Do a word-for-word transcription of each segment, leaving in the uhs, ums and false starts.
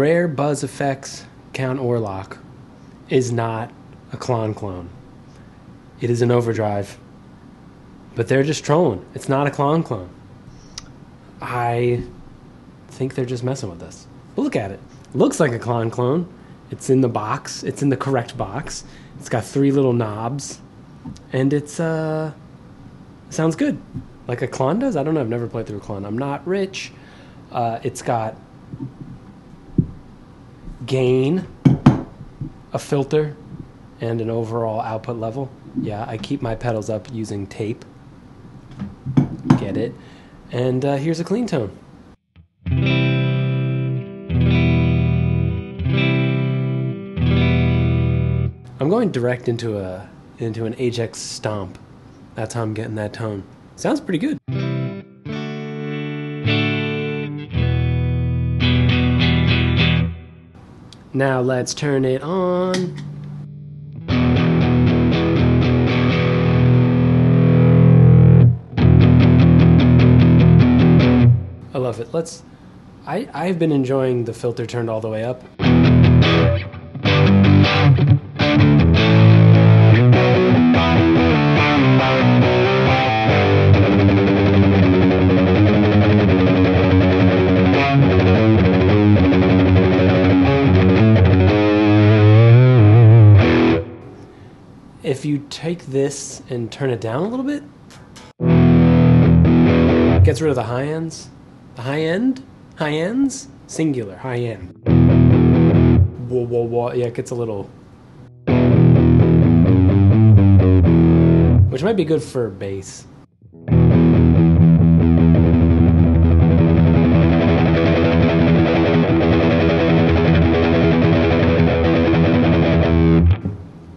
Rare Buzz F X Count Orlok is not a Klon clone. It is an overdrive. But they're just trolling. It's not a Klon clone. I think they're just messing with us. But look at it. Looks like a Klon clone. It's in the box. It's in the correct box. It's got three little knobs. And it's, uh, sounds good. Like a Klon does? I don't know. I've never played through a Klon. I'm not rich. Uh, it's got gain, a filter, and an overall output level. Yeah, I keep my pedals up using tape. Get it? And uh, here's a clean tone. I'm going direct into a into an Ajax stomp. That's how I'm getting that tone. Sounds pretty good. Now let's turn it on. I love it. Let's I I've been enjoying the filter turned all the way up. If you take this and turn it down a little bit, it gets rid of the high ends. The high end? High ends? Singular, high end. Whoa, whoa, whoa. Yeah, it gets a little. Which might be good for bass.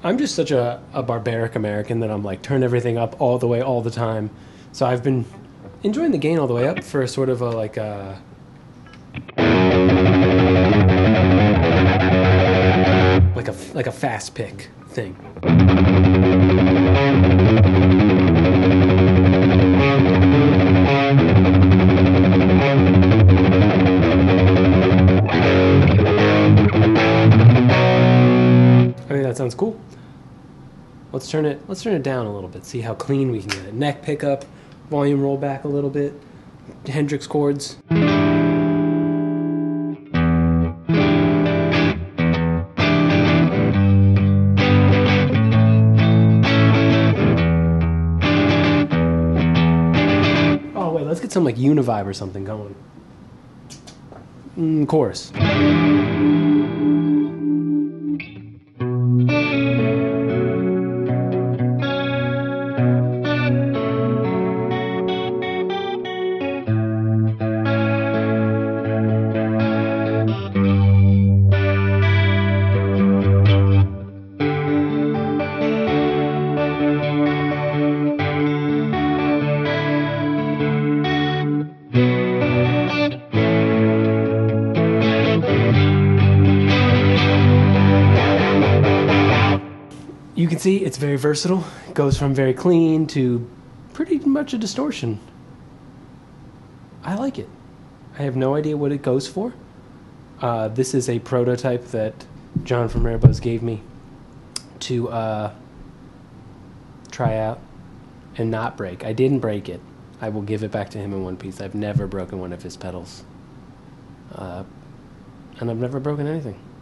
I'm just such a, a barbaric American that I'm like, turn everything up all the way, all the time. So I've been enjoying the gain all the way up for sort of a, like a... Like a, like a fast pick thing. That sounds cool. Let's turn it let's turn it down a little bit, see how clean we can get it. Neck pickup, volume roll back a little bit, Hendrix chords. Oh wait, let's get some like Univibe or something going. Mm, chorus. You can see it's very versatile. It goes from very clean to pretty much a distortion. I like it. I have no idea what it goes for. Uh, this is a prototype that John from Rare Buzz gave me to uh, try out and not break. I didn't break it. I will give it back to him in one piece. I've never broken one of his pedals. Uh, and I've never broken anything.